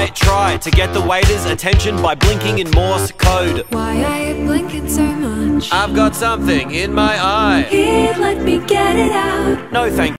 I try to get the waiter's attention by blinking in Morse code. Why are you blinking so much? I've got something in my eye. Here, let me get it out. No, thank you.